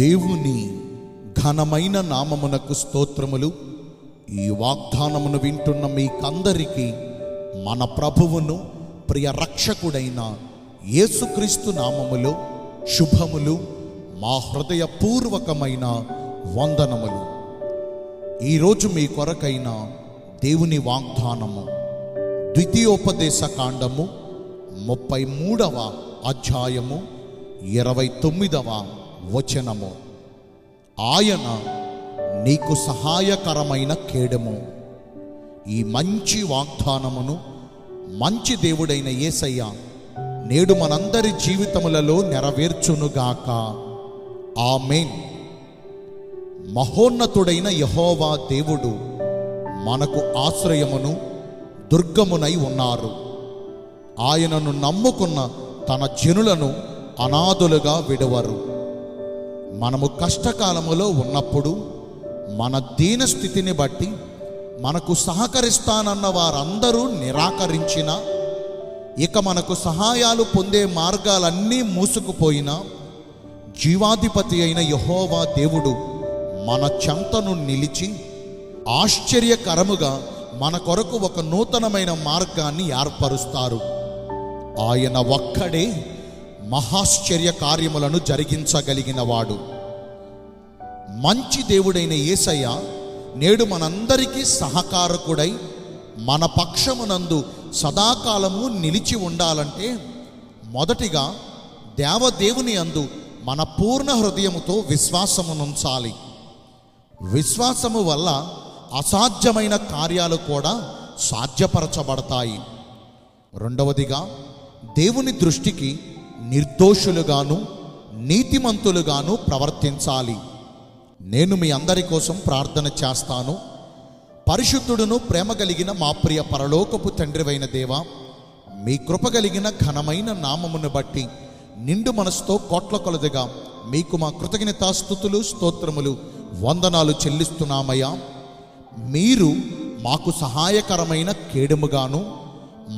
దేవుని ఘనమైన నామమునకు స్తోత్రములు. ఈ వాగ్దానమును వింటున్న మీకందరికీ మన ప్రభువును ప్రియ రక్షకుడైన యేసుక్రీస్తు నామములో శుభములు, మా హృదయపూర్వకమైన వందనములు. ఈరోజు మీ కొరకైన దేవుని వాగ్దానము ద్వితీయోపదేశ కాండము 33వ అధ్యాయము 29వ వచనము. ఆయన నీకు సహాయకరమైన కేడము. ఈ మంచి వాగ్దానమును మంచి దేవుడైన యేసయ్య నేడు మనందరి జీవితములలో నెరవేర్చునుగాక. ఆమేన్. మహోన్నతుడైన యెహోవా దేవుడు మనకు ఆశ్రయమును దుర్గమునై ఉన్నారు. ఆయనను నమ్ముకున్న తన జనులను అనాథులుగా విడవరు. మనము కష్టకాలములో ఉన్నప్పుడు మన దీనస్థితిని బట్టి మనకు సహకరిస్తానన్న వారందరూ నిరాకరించిన, ఇక మనకు సహాయాలు పొందే మార్గాలన్నీ మూసుకుపోయిన జీవాధిపతి అయిన యెహోవా దేవుడు మన చెంతను నిలిచి ఆశ్చర్యకరముగా మన కొరకు ఒక నూతనమైన మార్గాన్ని ఏర్పరుస్తారు. ఆయన ఒక్కడే మహాశ్చర్య కార్యములను జరిగించగలిగినవాడు. మంచి దేవుడైన యేసయ్య నేడు మనందరికీ సహకారకుడై మన పక్షమునందు సదాకాలము నిలిచి ఉండాలంటే మొదటిగా దేవదేవుని అందు మన పూర్ణ హృదయముతో విశ్వాసమునుంచాలి. విశ్వాసము వల్ల అసాధ్యమైన కార్యాలు కూడా సాధ్యపరచబడతాయి. రెండవదిగా దేవుని దృష్టికి నిర్దోషులుగాను నీతిమంతులుగాను ప్రవర్తించాలి. నేను మీ అందరి కోసం ప్రార్థన చేస్తాను. పరిశుద్ధుడును ప్రేమ కలిగిన మా ప్రియ పరలోకపు తండ్రివైన దేవా, మీ కృప కలిగిన ఘనమైన నామమును బట్టి నిండు మనసుతో కోట్ల కొలదిగా మీకు మా కృతజ్ఞతాస్తుతులు, స్తోత్రములు, వందనాలు చెల్లిస్తున్నామయ్యా. మీరు మాకు సహాయకరమైన కేడముగాను,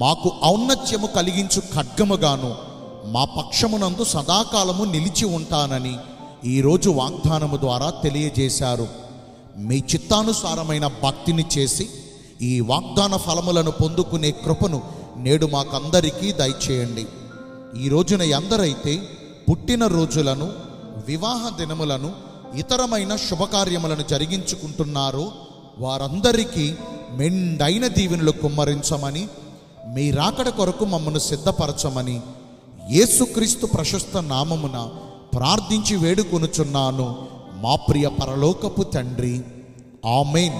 మాకు ఔన్నత్యము కలిగించు ఖడ్గముగాను మా పక్షమునందు సదాకాలము నిలిచి ఉంటానని ఈరోజు వాగ్దానము ద్వారా తెలియజేశారు. మీ చిత్తానుసారమైన భక్తిని చేసి ఈ వాగ్దాన ఫలములను పొందుకునే కృపను నేడు మాకందరికీ దయచేయండి. ఈ రోజున ఎందరైతే పుట్టినరోజులను, వివాహ దినములను, ఇతరమైన శుభకార్యములను జరిగించుకుంటున్నారో వారందరికీ మెండైన దీవెనలు కుమ్మరించమని, మీ రాకడ కొరకు మమ్మను సిద్ధపరచమని యేసుక్రీస్తు ప్రశస్త నామమున ప్రార్థించి వేడుకొనుచున్నాను మా ప్రియ పరలోకపు తండ్రి. ఆమేన్.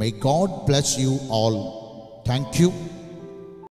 May God bless you all. Thank you.